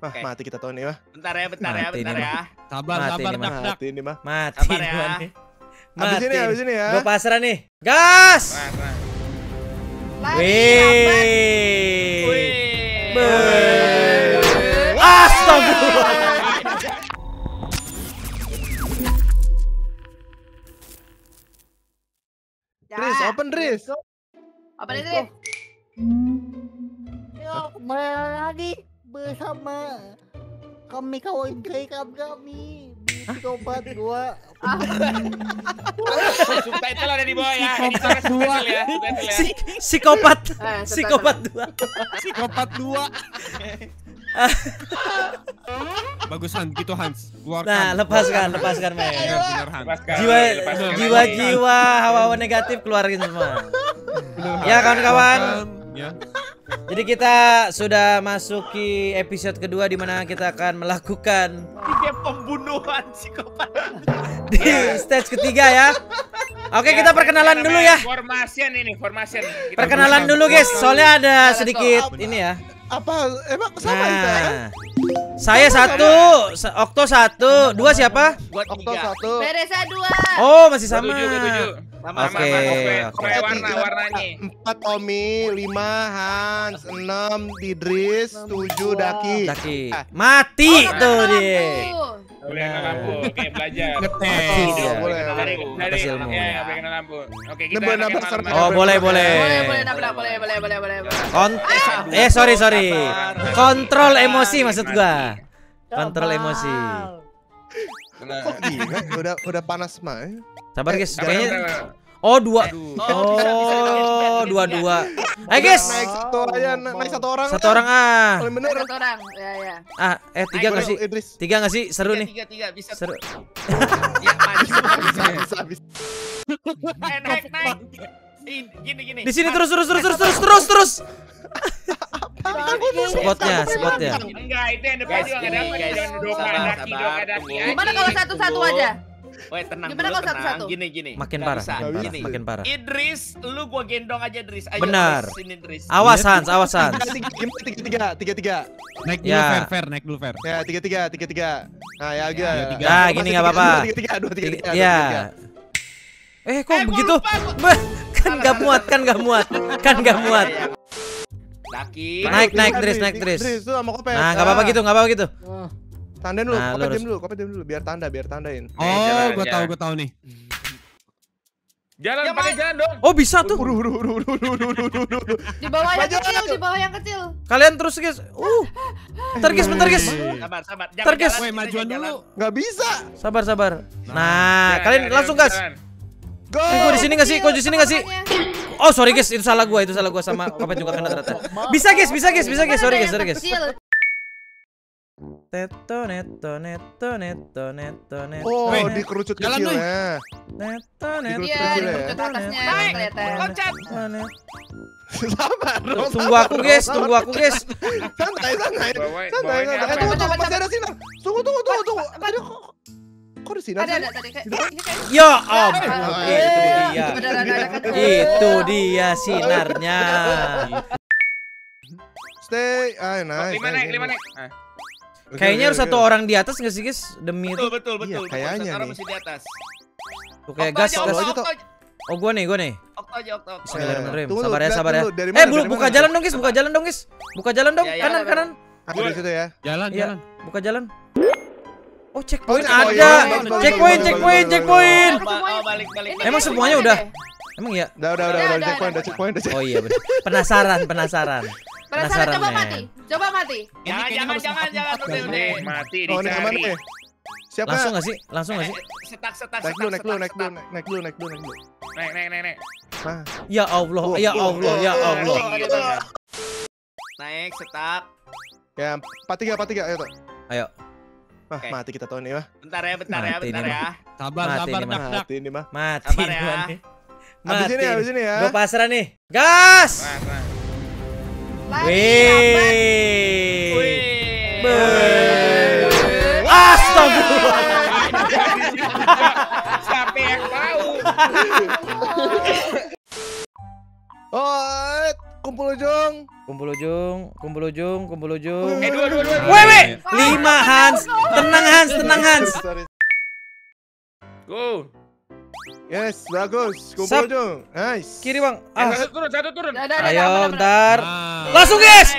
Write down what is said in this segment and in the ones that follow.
Mah, okay. Mati kita tahun ini, mah. Bentar ya. Sabar, dak. Abis ini ya. Gua pasrah nih. Gas! Wih. Astagfirullah. Riz, open Riz. Apa itu? Yuk, kembali lagi bersama kami kawan kerikam kami. Pico Park 2. Subtitle ada di bawah ya. Psikopat 2. Bagus Hans, gitu Hans. Nah, lepaskan men. Jiwa-jiwa hawa-hawa negatif keluarin semua. Ya kawan-kawan. Jadi kita sudah masuki episode kedua di mana kita akan melakukan pembunuhan psikopat di stage ketiga ya. Oke, kita perkenalan dulu ya. Perkenalan dulu guys, soalnya ada sedikit ini ya. Apa emang sama kita? Saya satu, Okto satu, dua siapa? Okto satu. Beresa dua. Oh masih sama. Oke. Warna-warnanya 4 Omi, 5 Hans, 6 Idris, 7 Daki. Mati tuh dia. Boleh kena lampu. Oke, belajar. Boleh kena lampu. Oke, kita boleh. Sorry. Kontrol emosi maksud gua. Kontrol emosi. Udah panas mah. Sabar guys, kayaknya oh dua. Ayo guys, naik satu orang ah. Satu orang. Ya. Ah, tiga nggak sih? Tiga nggak sih? Seru nih. Tiga bisa. Seru. Habis. Naik. Gini. Di sini terus. Spotnya. Enggak, itu yang depan juga nggak dapat. Daki. Gimana kalau satu-satu aja? Woi tenang. Gini. Makin parah. Idris, lu gua gendong aja Idris. Ayo, benar. Idris. Awas Hans. tiga. Naik dulu ya. Fair. Ya tiga. Nah ya udah. Nah gini nggak apa-apa. Tiga. Ya. Kok begitu? Kan nggak muat. Naik Idris. Nah nggak apa-apa gitu. Kopi diam dulu, biar tandain. Oh, gua tahu nih. Jalan pakai jalan dong. Oh, bisa tuh. Di bawah yang kecil. Kalian terus, guys. Bentar, guys. Sabar. Jangan. Woi, majuan dulu. Enggak bisa. Sabar. Nah, kalian langsung gas. Go. Gua di sini enggak sih? Oh, sorry guys, itu salah gua sama Papa juga kena ternyata. Bisa guys. Sorry guys. Neto. Oh, dikerucut kecil ya. Dikerucut kecil ya. Tunggu aku guys. Santai. Tunggu. Kok di sini? Ada. Ya ampun. Itu dia sinarnya. Stay. Ayo naik. Lima naik. Kayaknya harus satu orang di atas nggak sih guys? Demi itu. Betul. Kayaknya nih. Oke, gas. Oh, gua nih. Okto. Sabar ya. Buka jalan dong guys, buka jalan dong. Kanan. Di situ ya. Jalan. Buka jalan. Oh, checkpoint ada. Checkpoint. Emang semuanya udah. Emang ya? Udah checkpoint. Oh iya benar. Penasaran. Penasaran, coba mati. Jangan. Mati. Dicari. Siapa? Langsung nggak sih? Setak. Naik. Ya Allah. Naik setak. Ya, 43. Ayo. Mati kita tahun ini mah. Bentar ya. Sabar, dak. Mati ini mah. Abis ini ya. Gua pasrah nih. Gas! Wih. Astagfirullah. Siapa yang tahu? Oh, Kumpul ujung. Dua. Weh. 5 Hans. Tenang Hans. Go. Yes, bagus. Kumpul ujung. Nice. Kiri, Bang. Ah. Satu turun. Ayo, bentar. Langsung, guys.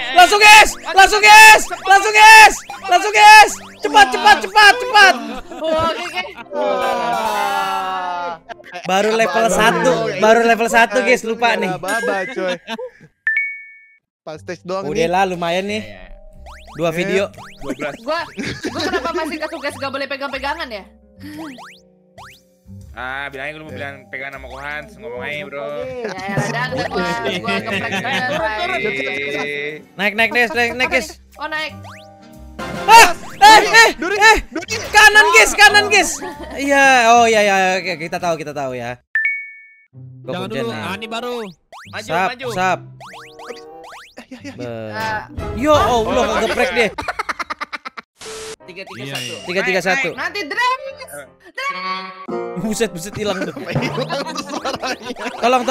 Cepat. Baru level 1, guys, lupa nih. Coy. Pas stage doang nih. Udah lah, lumayan nih. 2 video. 12. Gua kenapa masih ke tugas gak boleh pegang-pegangan ya? Ah, bilangnya gue mau bilang pegangan sama Kohan, ngomong aja, bro. Ya, udah gua geprek banget. Naik, guys. Oh, naik. Duri. Kanan, guys. Iya, iya, oke, kita tahu ya. Jangan dulu, Ani baru. Maju. Sap. Yo, Allah, ngegeprek deh. 3-3-1. Nanti dreng. Buset hilang tuh. Tolong.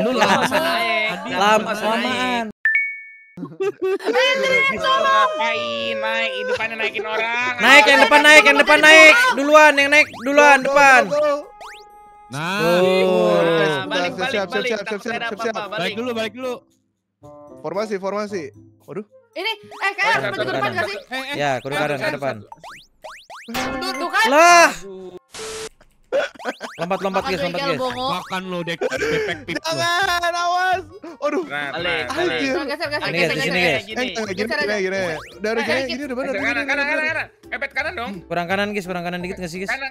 Lu lamaan. Naik, depannya naikin orang. Naik yang depan naik. Duluan depan. Nah, balik. Balik dulu. Formasi. Waduh. Ini, kayaknya aku depan gak sih? Ya, kudu kanan ke depan. Mundur kan? Lah. Lompat guys. Makan lo depek pip. Jangan, awas. Aduh. Geser. Gini. Udah gini udah bener. Kanan. Epet kanan dong. Kurang kanan dikit enggak sih, guys? Kanan.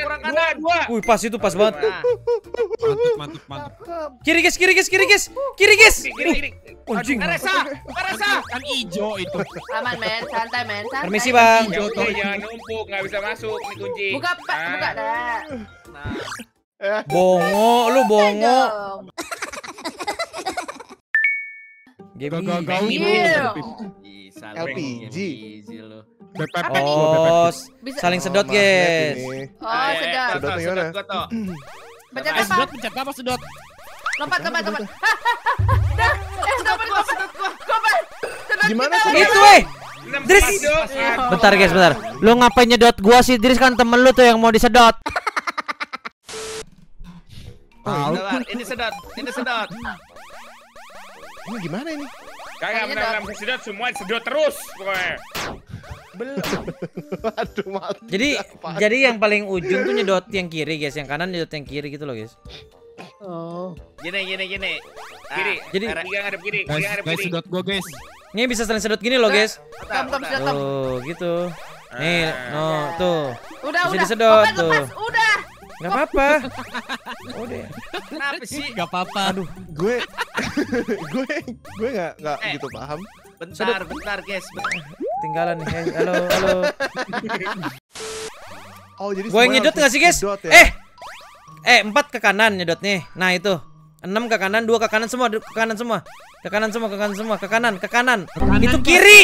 Kurang kanan. Wih, pas itu pas banget. Mantap. Kiri, guys. Anjing. Karesa. Kan ijo itu. Aman, men. Santai. Permisi, Bang. Jangan numpuk, enggak bisa masuk nih kunci. Buka. Nah. Bongo. LPG. Oh, saling sedot, guys. Oh, sedot. Pencet apa sedot? Lompat. Gimana sih itu, weh? Dris. Bentar guys. Lu ngapain nyedot gua sih, Dris? Kan temen lu tuh yang mau disedot. Ini sedot. Ini gimana ini? Kagak menang sedot, semua sedot terus pokoknya. Belum. Aduh, mati. Jadi yang paling ujung tuh nyedot yang kiri, guys. Yang kanan nyedot yang kiri gitu loh, guys. Oh. Gini. Kiri. Jadi ngadep kiri. Sedot gua, guys. Ini bisa saling sedot gini loh, guys. Tam. Oh, gitu. Nih, no, tuh. Udah. Bisa disedot tuh. Udah. Enggak apa-apa. Udah. Kenapa sih? Enggak apa-apa. Aduh, gue enggak gitu paham. Bentar, guys. Tinggalan nih. Halo. Oh, jadi gue nyedot enggak sih, guys? Sedot, ya? 4 ke kanan nyedot nih. Nah, itu. 6 ke kanan, 2 ke kanan semua, ke kanan semua. Itu kiri.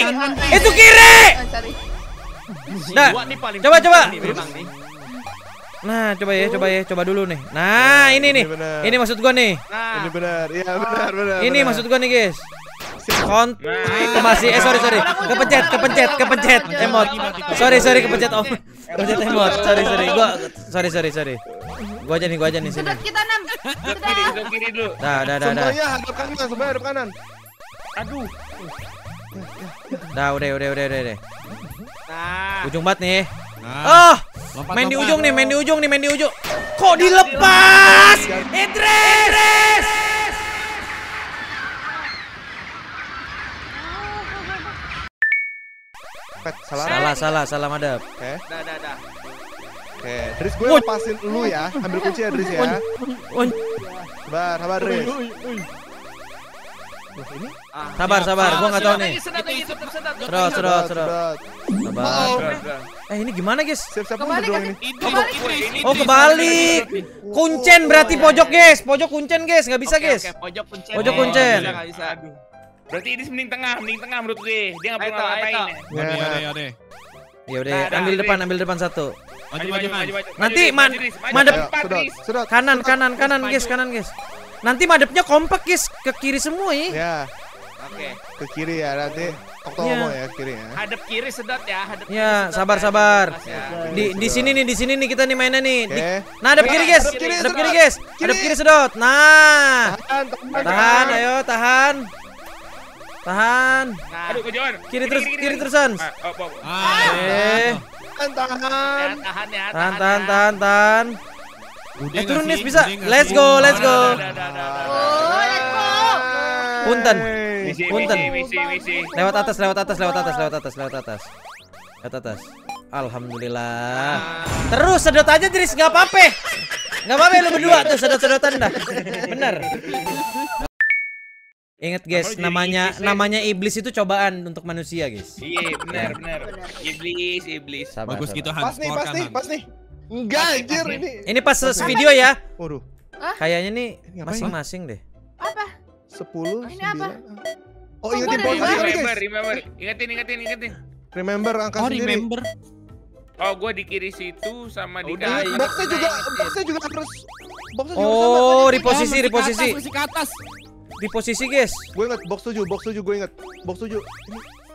Nah, coba. Nah, coba dulu nih. Nah, ini nih. Ini maksud gua nih. Ini benar. Iya, benar. Ini maksud gua nih, guys. Masih sorry. Kepencet emot. Sorry kepencet om. Kepencet emot. Sorry. Gua sorry. Gua aja nih sini. Kita 6. Kiri dulu. Dah. Semuanya hadap kanan, semuanya hadap kanan. Aduh. Dah, udah. Nah. Ujung banget nih. Nah. Oh, main di ujung nih. Kok dilepas? Idris. Salah madep. Oke. Dah. Oke, Dris, gue lepasin lu ya. Ambil kunci ya, Dris ya. Sabar, Dris. Sabar, gua enggak tahu nih. Terus. Sabar. Ini gimana, guys? Siap-siap ini. Oh, kebalik. Kuncen berarti pojok, guys. Pojok kuncen, guys. Enggak bisa, guys. Pojok kuncen. Enggak bisa. Berarti ini mending tengah menurut gue. Dia enggak perlu ngapain. Iya. Ya udah, nah, ambil depan satu. Maju. Nanti madep sudah. Kanan guys, kanan guys. Nanti madepnya kompak guys, ke kiri semua ya. Ya. Oke. Ke kiri ya nanti. Oktomo ya kiri ya. Hadap kiri sedot ya, hadap kiri. Ya, sabar-sabar. Ya. Di sini nih kita nih mainnya nih. Okay. Nah, hadap kiri guys. Hadap kiri guys. Hadap kiri sedot. Nah. Tahan, ayo tahan. Nah. Aduh, kejauhan. Kiri terusan. Tahan. Turun nih bisa. Let's go. Punten. Lewat atas. Alhamdulillah. Terus sedot aja Dris, nggak apa-apa lu berdua tuh sedot-sedotan dah. Bener. Ingat guys, namanya iblis itu cobaan untuk manusia guys. Iya benar. Iblis. Sabar, bagus gitu. Pas nih. Enggak anjir ini. Ini pas video ya. Waduh. Kayaknya nih masing-masing deh. Apa? 10. Ini apa? Oh ingetin poin guys. Remember. Ingetin. Remember angka sendiri. Oh remember. Oh gua di kiri situ sama di kanan. Boxnya juga harus. Oh reposisi. Posisi ke atas. Di posisi guys, gue inget box 7 gue inget box 7.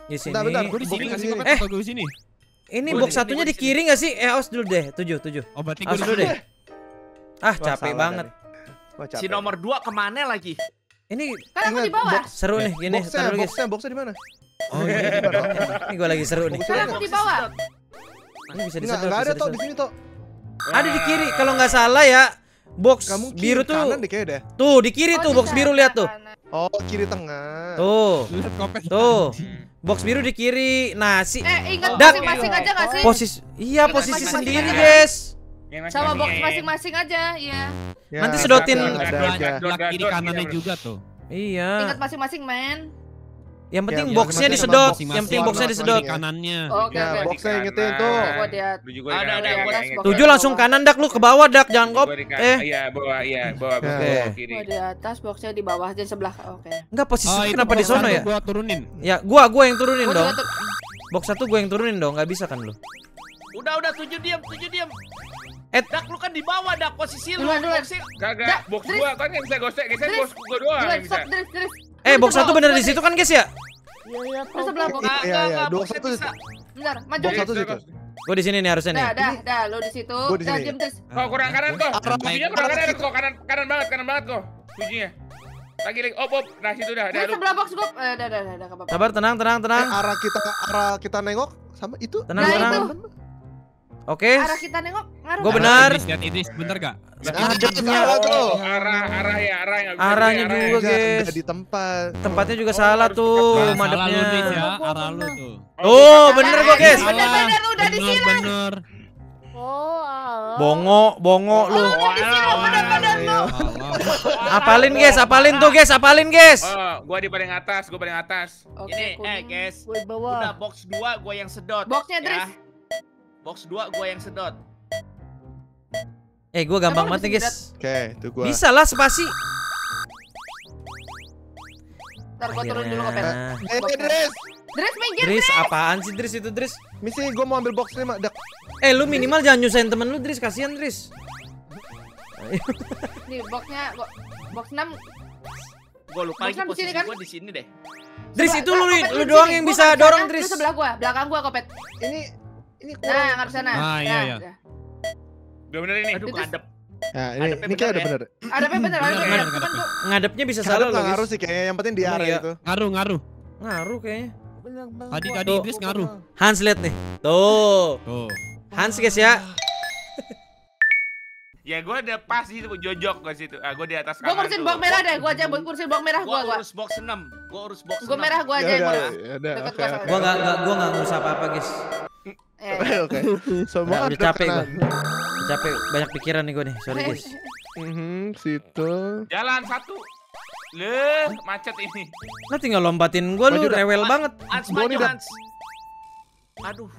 Di sini. Bentar. Gue di sini nggak sih? Gue di sini. Ini box satunya di kiri nggak sih? Aus dulu deh, 7. Oh berarti gue dulu deh. Ah capek banget. Si nomor 2 kemana lagi? Ini kan aku di bawah. Seru nih gini. Boxnya di mana? Oh ini gue lagi seru nih. Kan aku di bawah. Ini bisa disedot. Nggak ada toh di sini toh. Ada di kiri kalau nggak salah ya. Box biru tuh. Tuh di kiri tuh box biru, lihat tuh. Oh, kiri tengah. Tuh. Box biru di kiri. Nah, si ingat masing-masing aja enggak sih? Posisi sendiri, guys. Sama box masing-masing aja, ya. Nanti sedotin kiri kanannya juga tuh. Iya. Ingat masing-masing, men. Yang penting boxnya disedot. Kanannya. Oke. Boxnya ingetin tuh. Ada. 7 langsung kanan dak lu ke bawah dak, jangan kop. Iya, bawah. Kiri. Di atas boxnya di bawah dan sebelah. Oke. Enggak posisi kenapa di sono ya? Gua turunin. Ya, gua yang turunin dong. Box 1 gua yang turunin dong, enggak bisa kan lu. Udah 7 diam. Dak lu kan di bawah dak posisi lu. Kagak, box gua kan yang bisa gesek box gua doang bisa. Box 1 bener di situ kan guys ya? Iya. Terus sebelah box. Iya. Box 1 itu. Bentar, maju. Box 1 itu. Gua di sini nih harusnya nih. Dah, lo di situ. Dah diam terus. Kok kurang kanan kok? Tujunya kurang kanan kok. Kanan banget kok. Tujunya. Lagi. Op. Nah, situ dah. Dah. Sebelah box gua. Dah, enggak apa-apa. Sabar, tenang. Arah kita nengok sama itu. Tenang. Oke. Arah kita nengok ngaruh. Gua benar. Idris bener enggak? Arahnya juga guys. Di tempatnya juga salah tuh. Madepnya. Arah lu tuh. Oh, bener gua guys. Bener udah di sini. Bener. Oh. Bongo lu. Apalin guys. Gua di paling atas, Ini guys. Udah box 2 gua yang sedot. Boxnya Idris. Box 2 gua yang sedot. Gua gampang banget nih, guys. Oke, itu gua. Bisa lah spasi. Entar gua turun dulu ke pet. Dris minggir. Dris apaan sih Dris itu, Dris? Misi gua mau ambil box 5, dak. Lu minimal jangan nyusahin temen lu, Dris. Kasihan, Dris. Nih, boxnya box 6. Gua lupa lagi posisi gua di sini deh. Dris itu lu doang yang bisa dorong, Dris. Sebelah gua, belakang gua kopet. Ini nah, harus sana. Iya. Udah bener ini. Aduh, ngadep. Nah, ini kayak udah bener. Ngadepnya bener. Ngadepnya bisa salah loh. Ngaruh sih kayaknya, yang penting di arah itu. Ngaruh kayaknya. Tadi Idris ngaruh. Hans lihat nih. Tuh. Hans guys ya. Ya gue ada pas di situ, jojok ke situ. Gue di atas kamar. Gue kursin box merah deh, gue aja kursin box merah gue. Gue urus box 6. Gue merah gue aja. Gue nggak ngurus apa-apa guys. Oke. Semua udah capek, banyak pikiran nih gue nih. Sorry guys. Situ. Jalan satu. Macet ini. Nah tinggal lompatin gue lu, rewel banget. Aduh,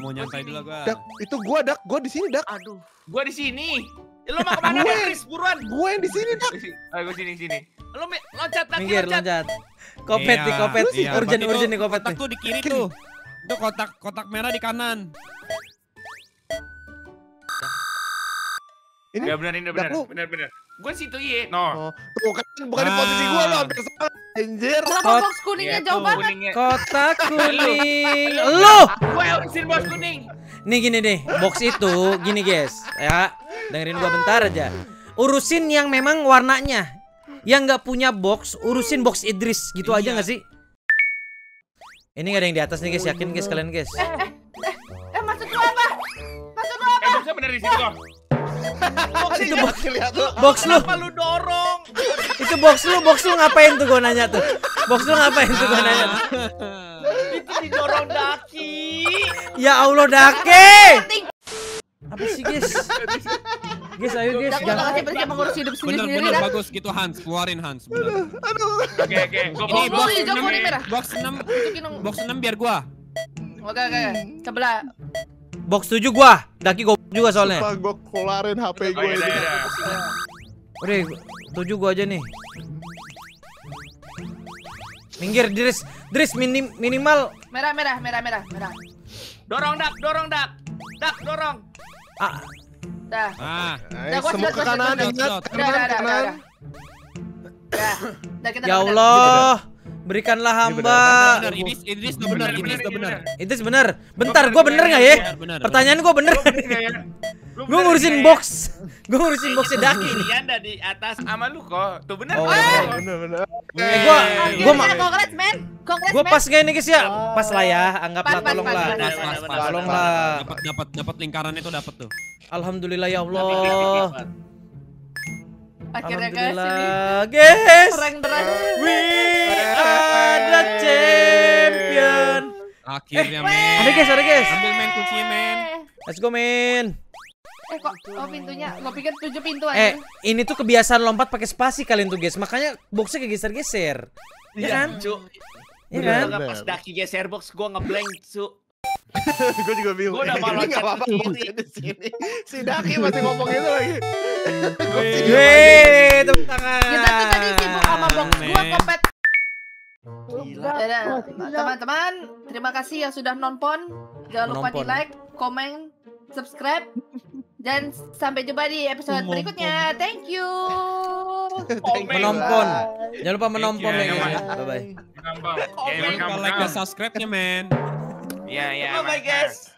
mau nyantai dulu gue. Itu gue dak, gue di sini dak. Aduh, gue di sini. Lu mau kemana nih, Chris? Buruan. Gue yang di sini dak. Gue sini. Lu loncat lagi. Kopet nih, kopet. Urgen nih kopet. Tuh di kiri tuh. Itu kotak merah di kanan. Ini udah benar, ini udah benar. Gue situ iya. No. Bukan di posisi gue lo hampir salah. Anjir. Box kuningnya jauh banget. Kotak kuning. Lu. Gue urusin box kuning. Nih gini deh, box itu gini guys. Ya, dengerin gue bentar aja. Urusin yang memang warnanya. Yang nggak punya box, urusin box Idris gitu aja nggak sih? Ini nggak ada yang di atas nih guys, yakin guys kalian guys. Maksud lu apa? Boxnya bener di situ kok. Itu box, box lu. Lu dorong. Itu box lu ngapain tuh gue nanya tuh. Box lu ngapain tuh gue nanya tuh. Itu didorong Daki. Ya Allah Daki. Apa sih guys? Guys ayo guys. Aku gak kasih percaya mengurus hidup sendiri. Bener bagus gitu Hans, keluarin Hans. Oke. Ini box 6 biar gua. Oke. Sebelah. Box 7 gua, Daki gua juga soalnya. Sumpah gua keluarin HP gua. Udah, 7 gua aja nih. Minggir Dris minimal merah. Dorong dak. Ah. Dah. Nah, gua semua ke kanan, ingat. Ya Allah. Berikanlah hamba. Idris bener. Bentar, gue bener nggak ya? Pertanyaan gue bener. Gue ngurusin box. Gue ngurusin boxnya Daki nih. Yang ada di atas sama lu kok. Tuh bener. Bener. Gue pas gak ini guys ya? Pas lah ya. Anggaplah tolonglah. Pas. Tolonglah. Dapat lingkaran itu dapat tuh. Alhamdulillah ya Allah. Akhirnya guys, we are the champion. Akhirnya men. Ada guys. Ambil men kuncinya men. Let's go men. Kok pintunya? Gua pikir 7 pintu aja. Ini tuh kebiasaan lompat pakai spasi kalian tuh guys. Makanya boxnya kegeser-geser. Iya kan? Iya kan? Pas Daki geser box gua ngeblank, Cuk. Gue juga bingung. Gue udah mau loncat ke sini. Si Daki masih ngomong itu lagi. Wih, tepuk tangan. Kita tuh tadi sibuk sama box gue kompet. Teman-teman, terima kasih yang sudah nonton. Jangan lupa di like, komen, subscribe. Dan sampai jumpa di episode berikutnya. Thank you. Menompon. Jangan lupa menompon ya. Bye-bye. Jangan lupa like dan subscribe-nya men. Yeah, bye guys.